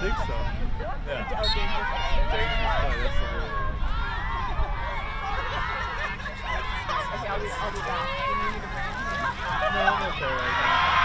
think so. Yeah. Dangerous play. Okay, I'll be back. No, I'm okay right now.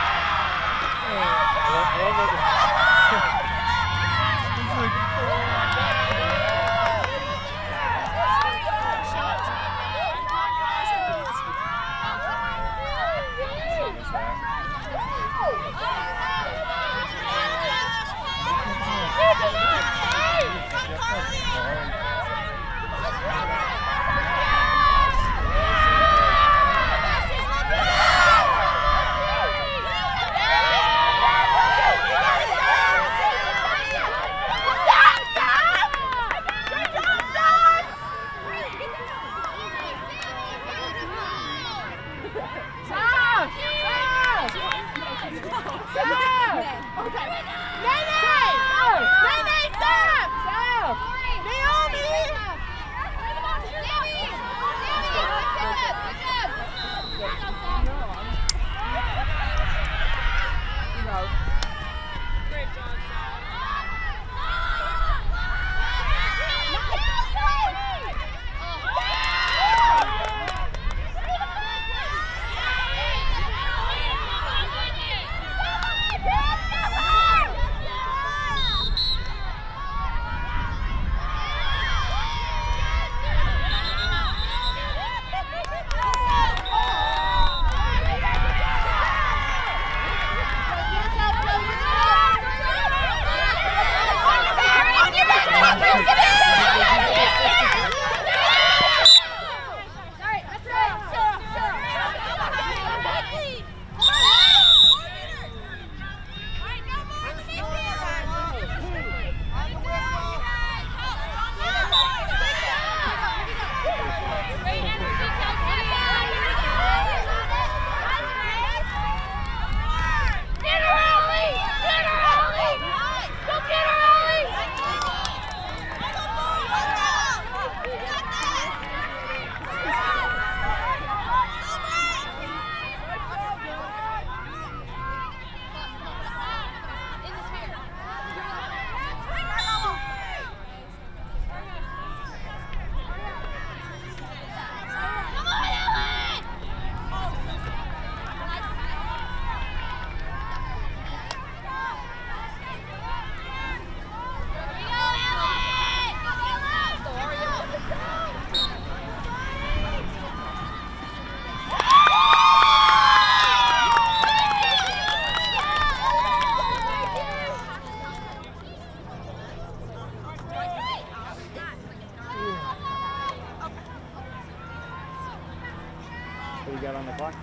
What do you got on the clock?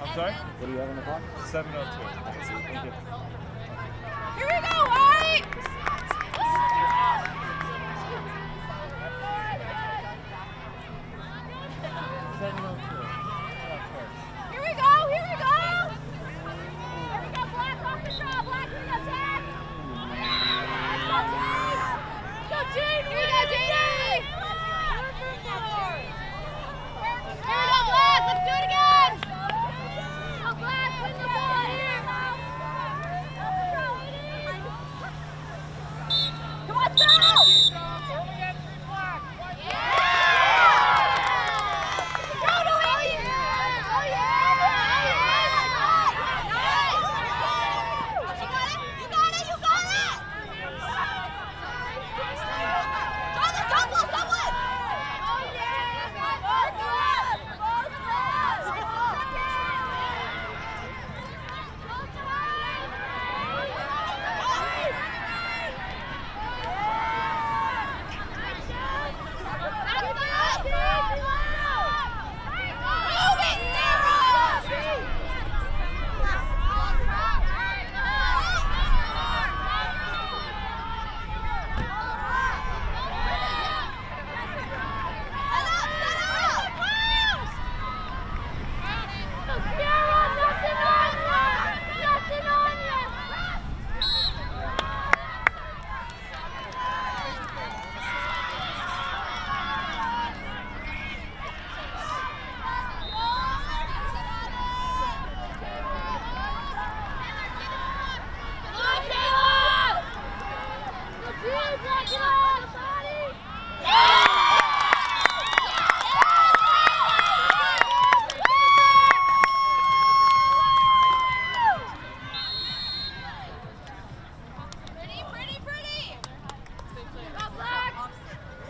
I'm sorry? What do you have on the clock? 7:02. Thank you. Here we go, all right!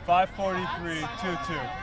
5:43, 2-2. Yeah.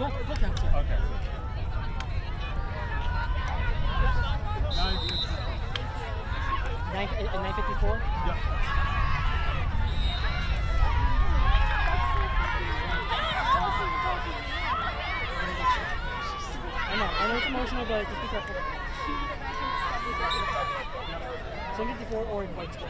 Go cancel. Okay. Nine, 954? Yeah. I know it's emotional, but just be careful. 754 or in white space.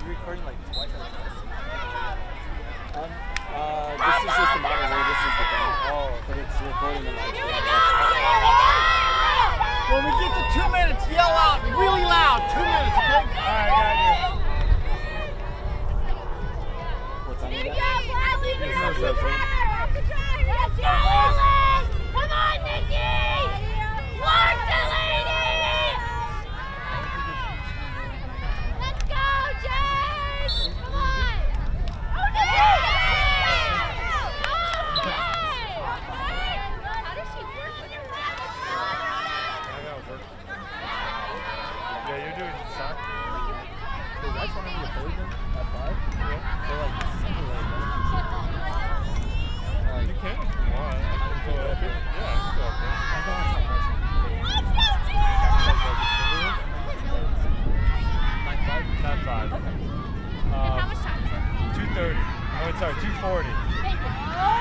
You're recording like twice at a time. This is just the monitor. This is the thing. Oh, but it's recording the mic. When we get to 2 minutes, yell out really loud. 2 minutes, okay? All right, got you. What time is that? Come on, Nikki! Work the lady! Let's go, James! Come on! Oh, no! How does she work with her back? I got work. Yeah, you're doing soccer. Is that one of your boyfriends at 5? Yeah. They're like single. You can if you want. Yeah, how much time is it? 2:30. Oh, sorry, 2:40. Yeah. Yeah. I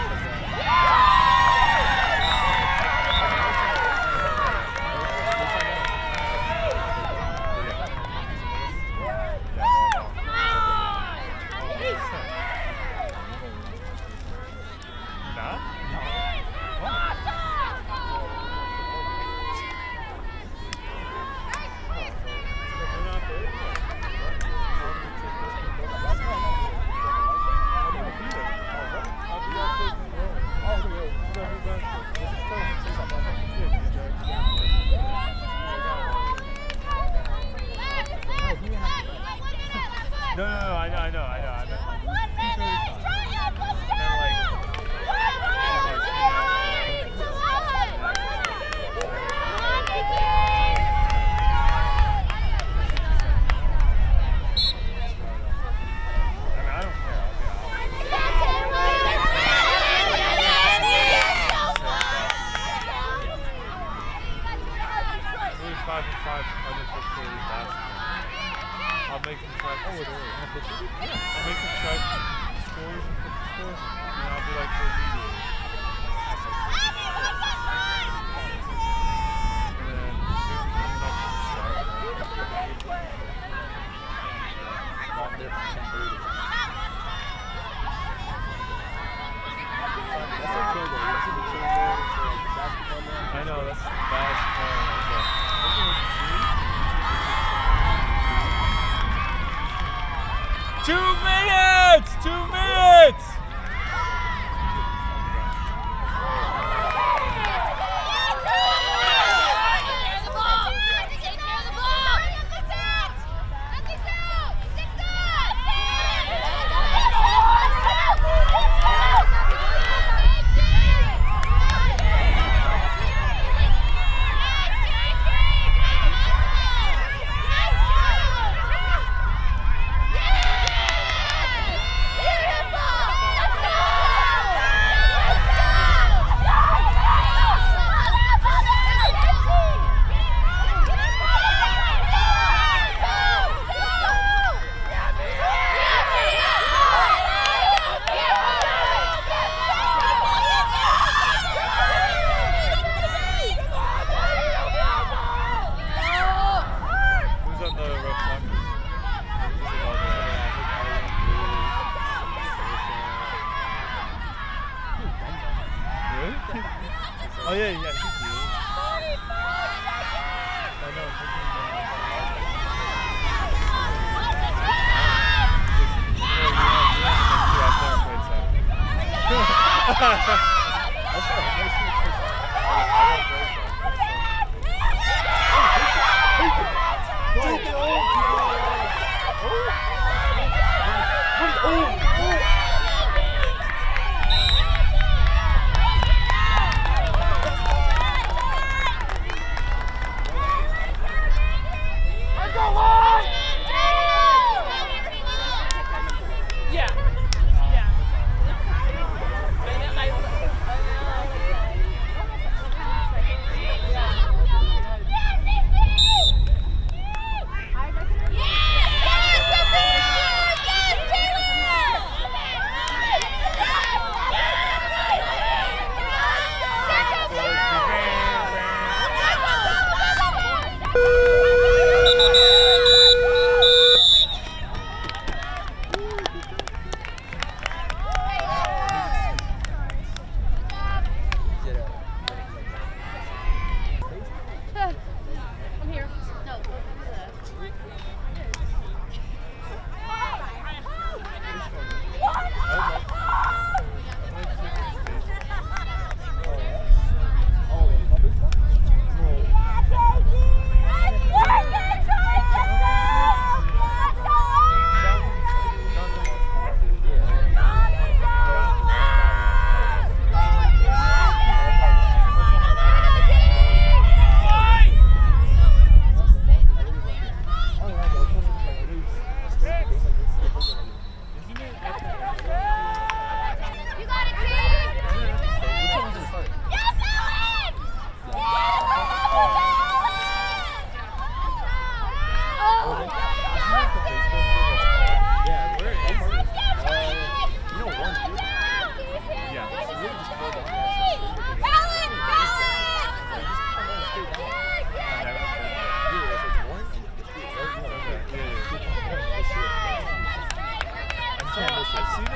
Ooh.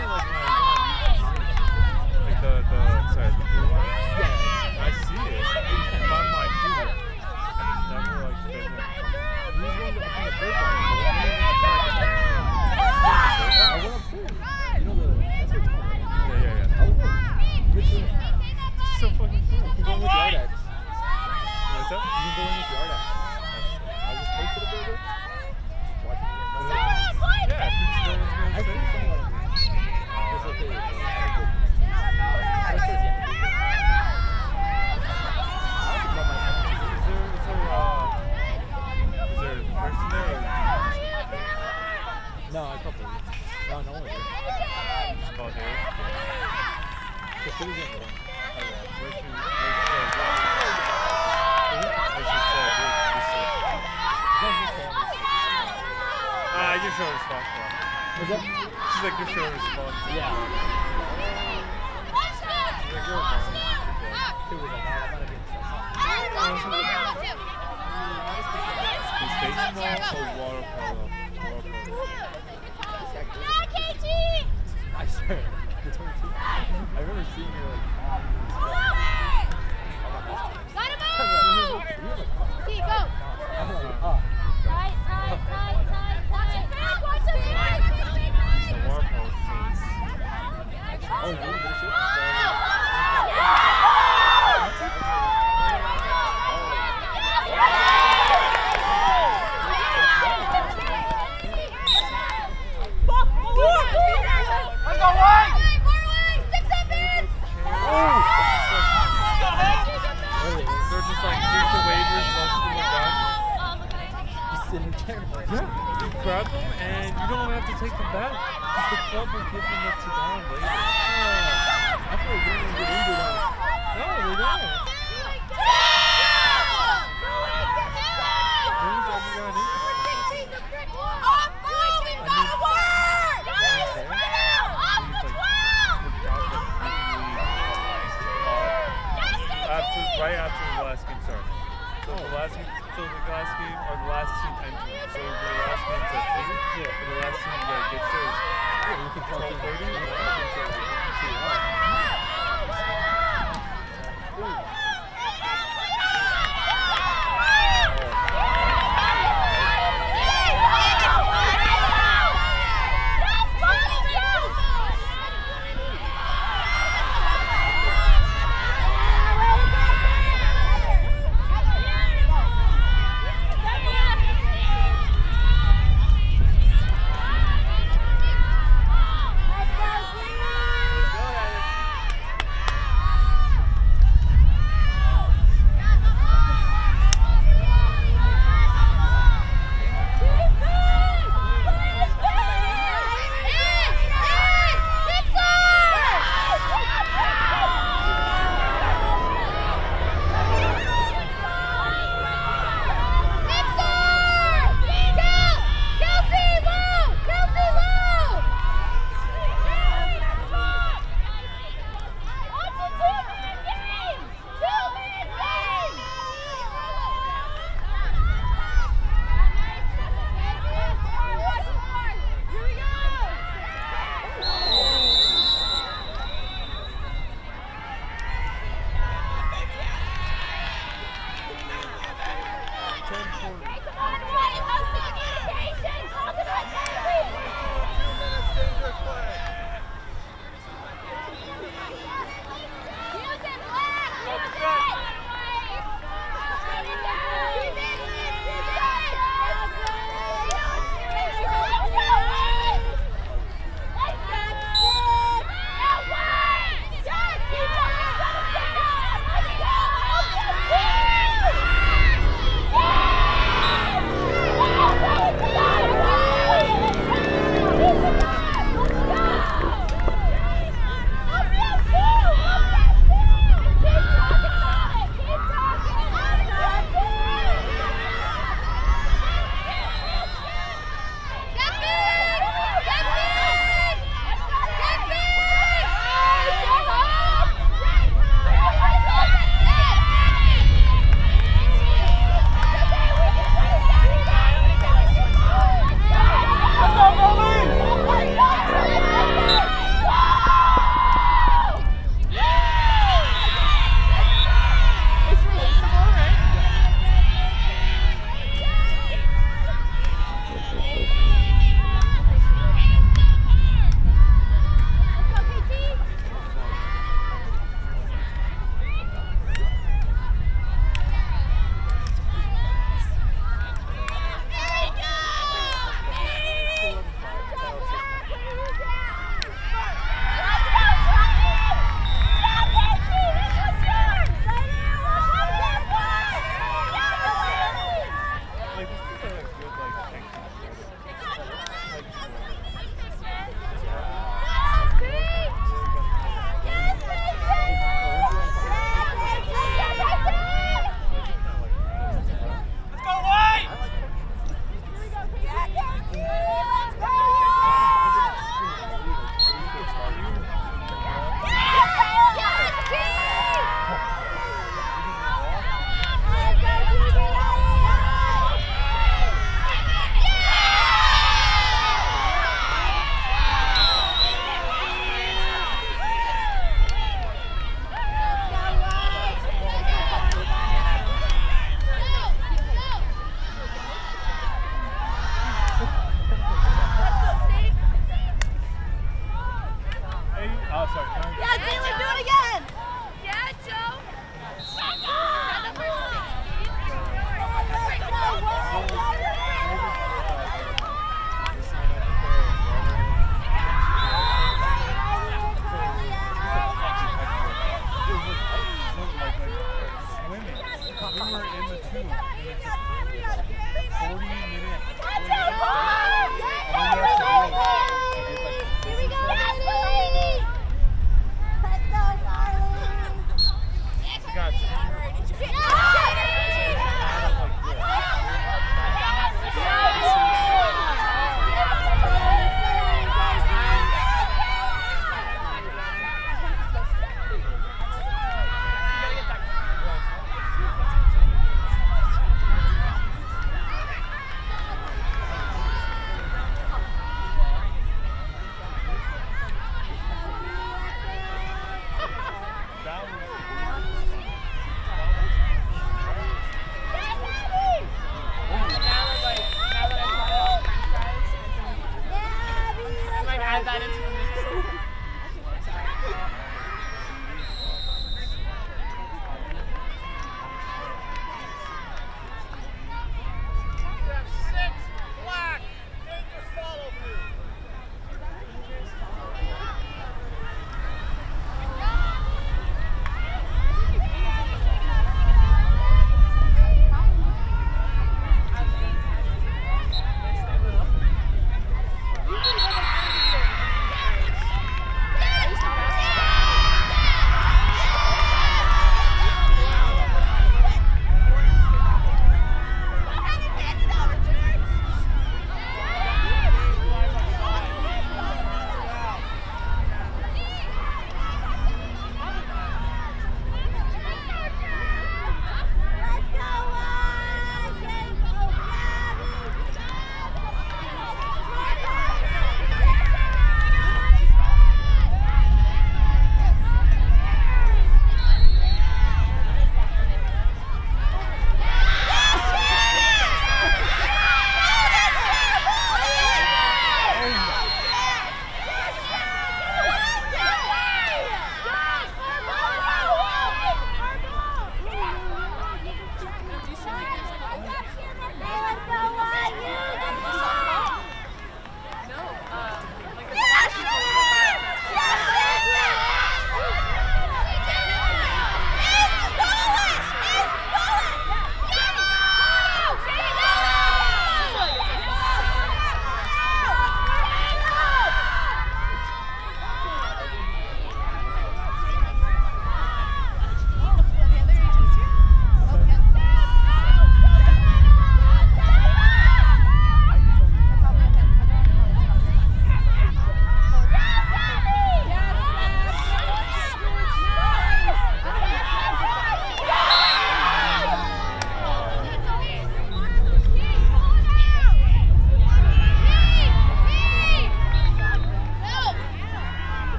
add that into the mix.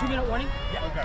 2 minute warning? Yeah. Okay.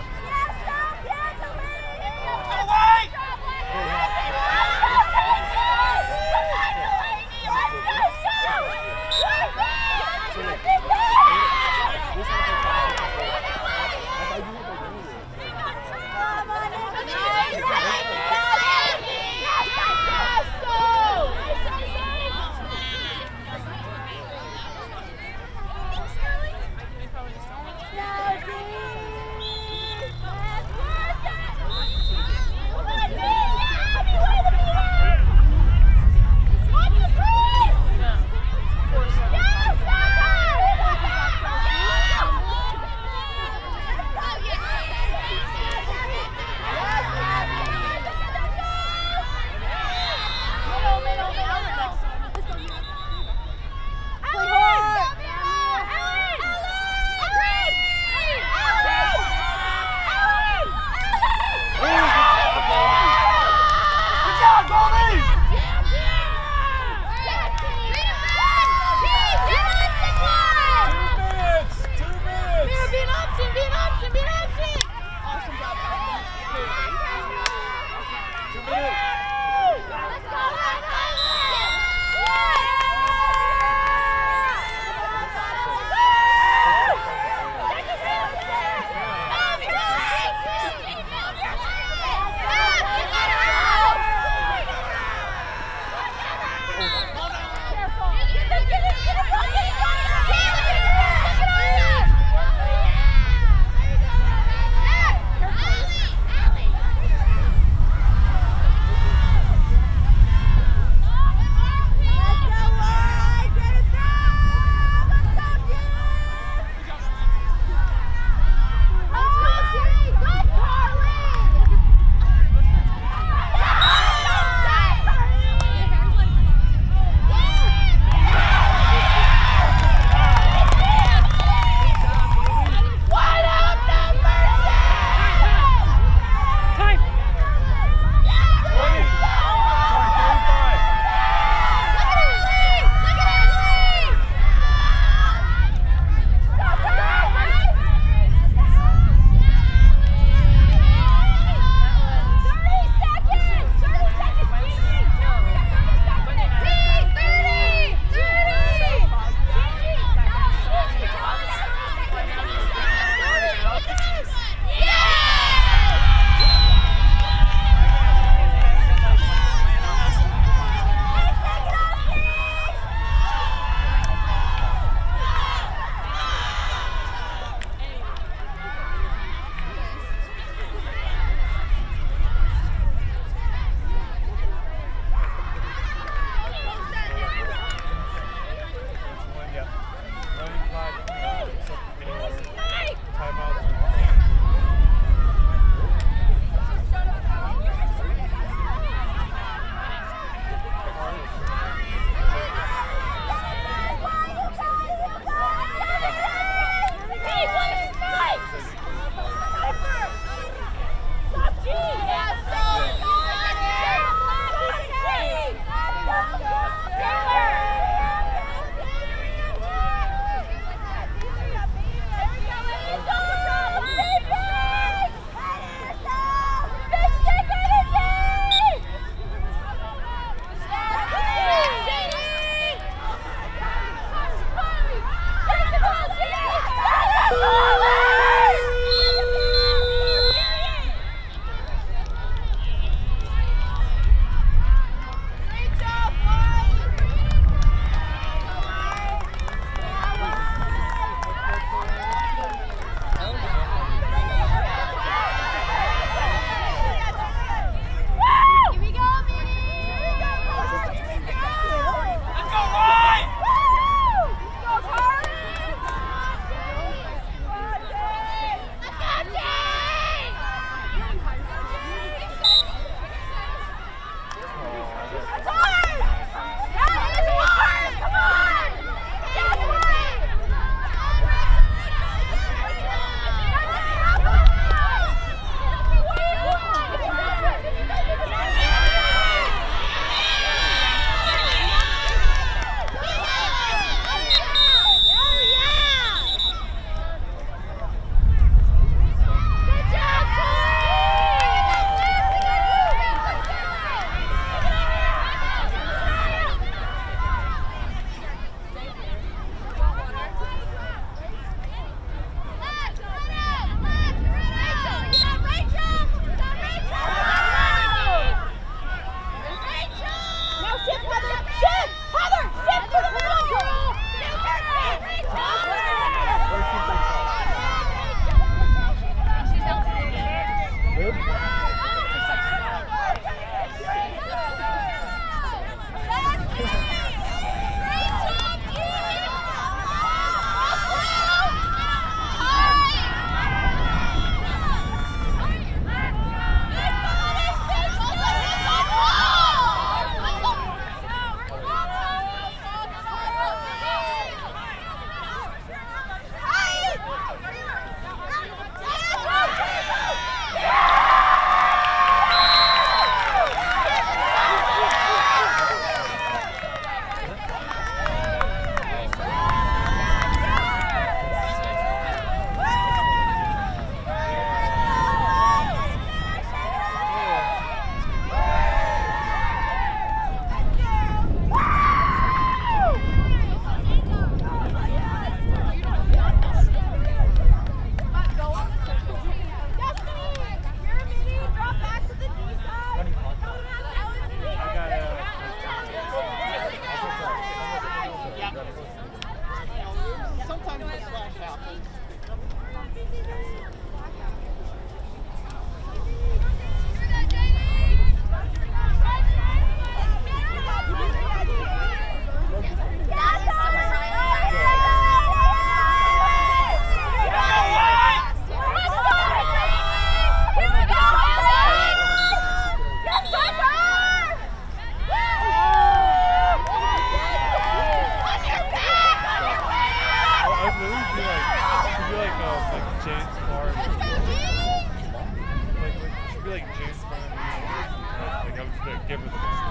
give it to us.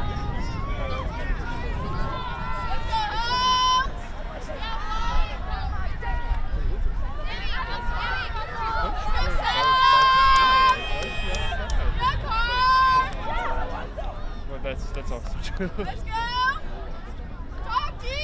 That's awesome. Let's go! Doggy!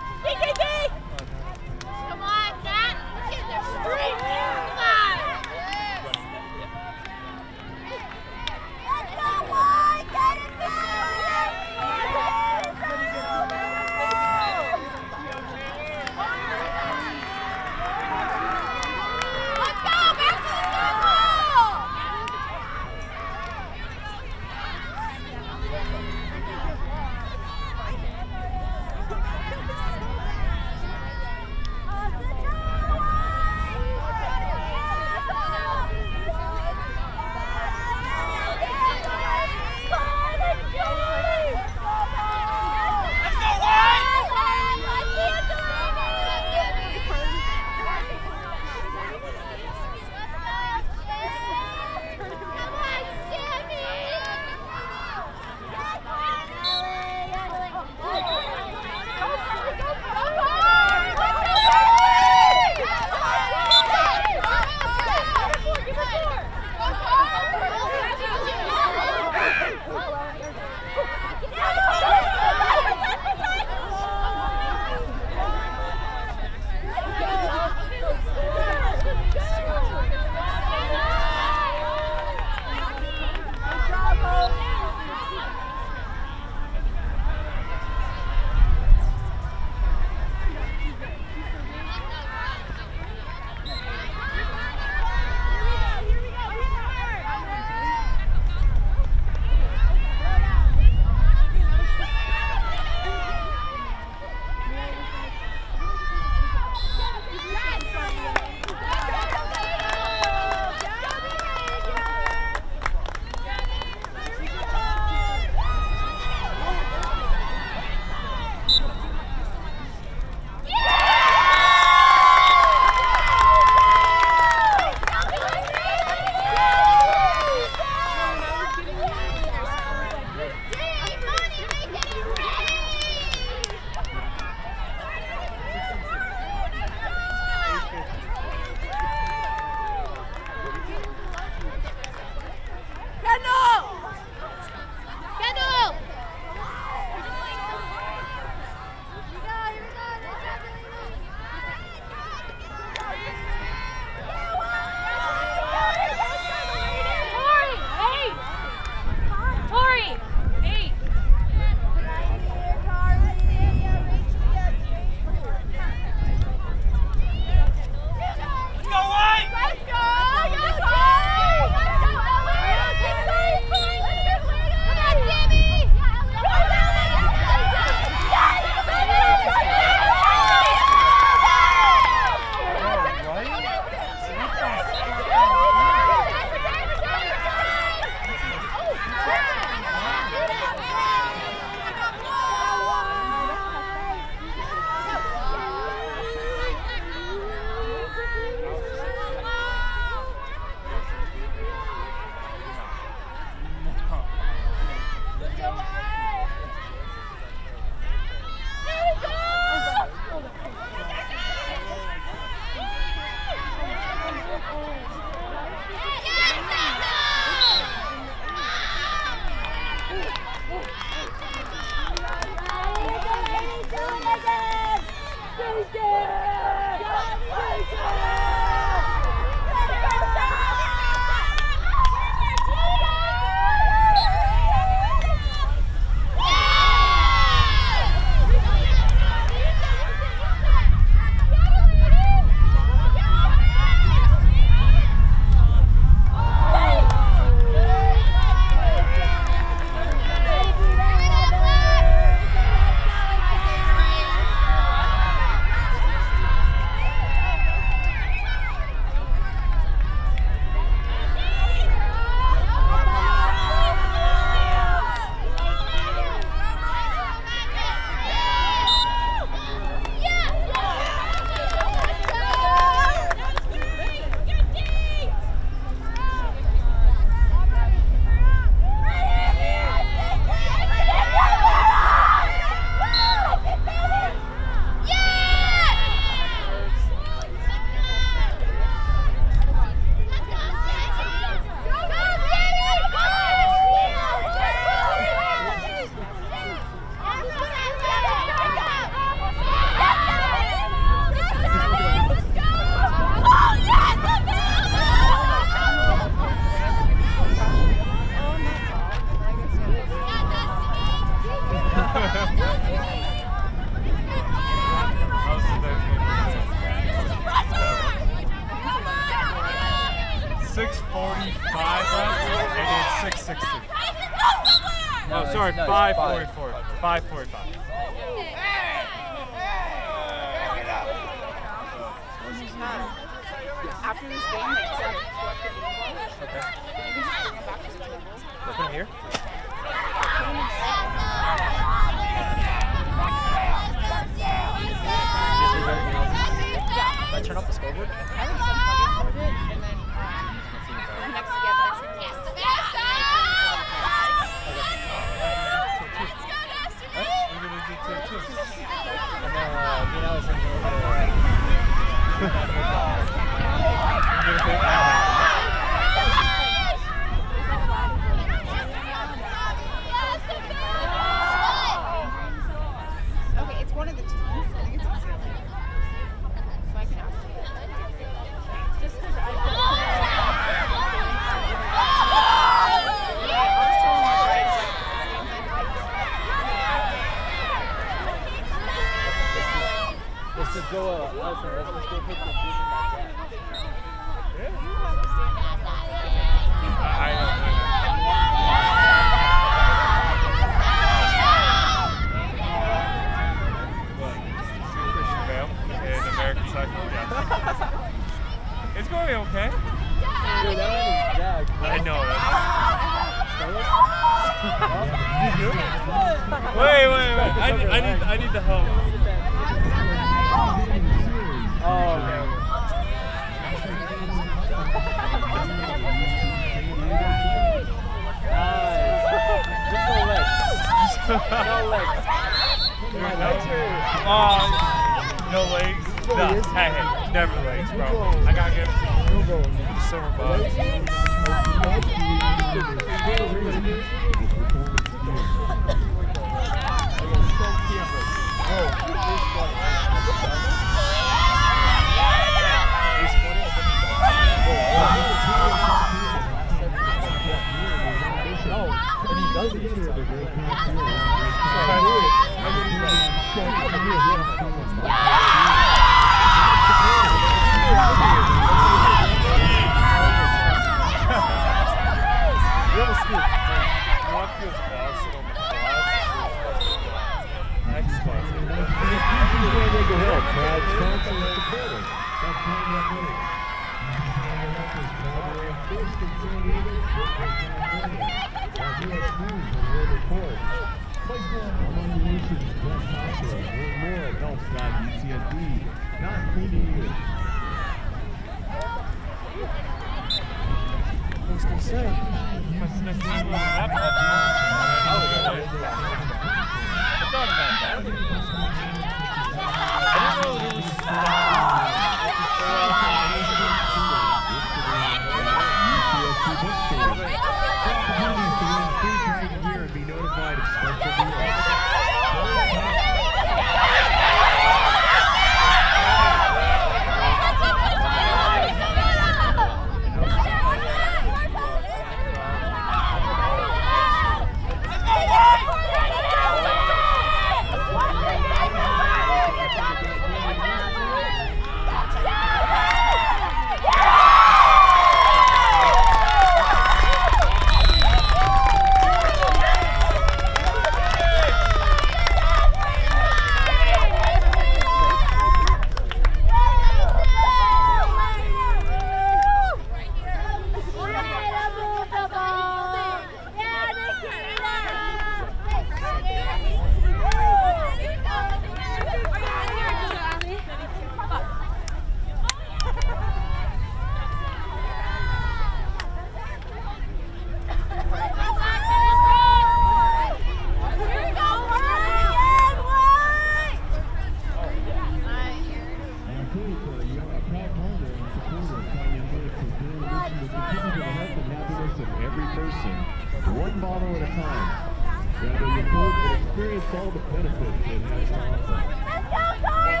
experience all the benefits in this. Let's go, Carly!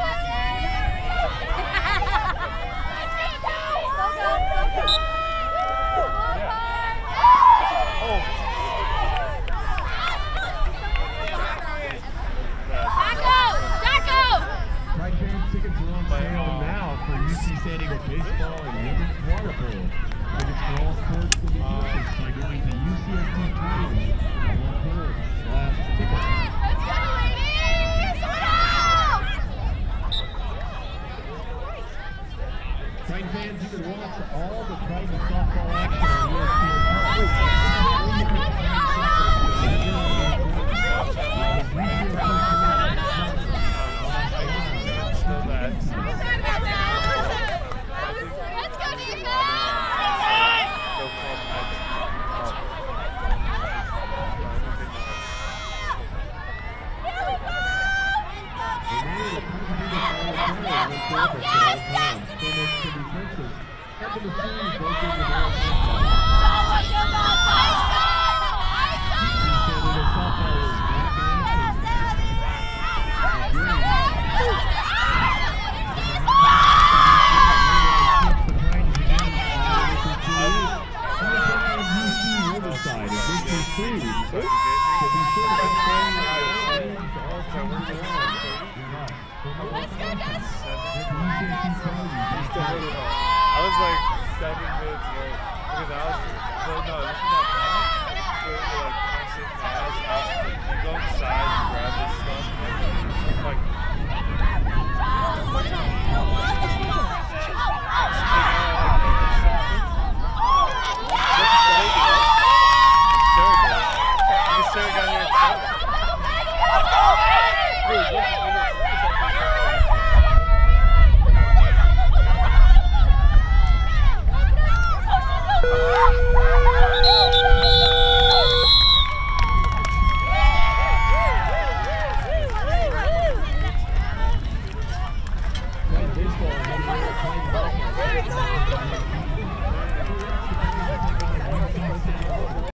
San Diego baseball and women's water polo. Tickets for all sports will be purchased by going to UCSD.com/tickets. Let's go, ladies! What up? Titan fans, you can watch all the Titan softball action on USPN. Let's go! Let's go! Let's go, defense! I was like 7 minutes late because I was like, well, no, this is not bad. So, like,